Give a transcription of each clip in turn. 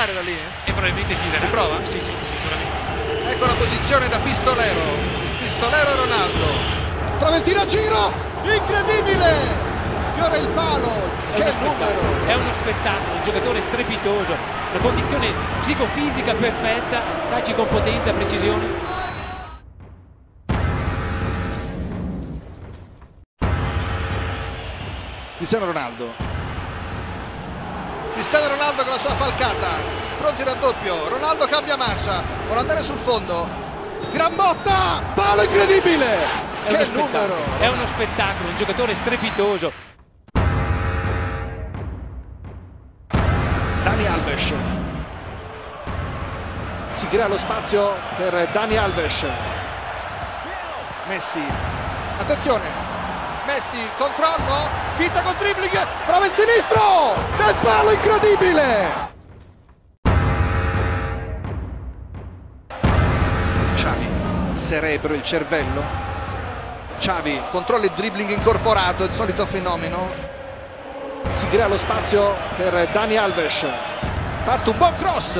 tirare da lì? E probabilmente tirerà. Ci prova? Sì, sì, sicuramente. Ecco la posizione da pistolero. Pistolero Ronaldo. Prova il tiro a giro! Incredibile! Sfiora il palo, che numero! È uno spettacolo, un giocatore strepitoso, una condizione psicofisica perfetta, calci con potenza, precisione. Cristiano Ronaldo. Cristiano Ronaldo con la sua falcata, pronti il raddoppio, Ronaldo cambia marcia, vuole andare sul fondo, gran botta, palo incredibile! Che numero! È uno spettacolo, un giocatore strepitoso. Dani Alves. Si crea lo spazio per Dani Alves. Messi. Attenzione! Messi, controllo, finta col dribbling, prova il sinistro! Nel palo incredibile! Xavi, cerebro, il cervello. Xavi controlla il dribbling incorporato, il solito fenomeno. Si crea lo spazio per Dani Alves. Parte un buon cross.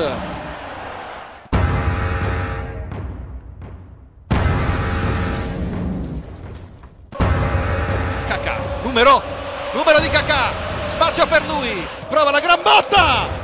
Kakà, numero di Kakà. Spazio per lui. Prova la gran botta.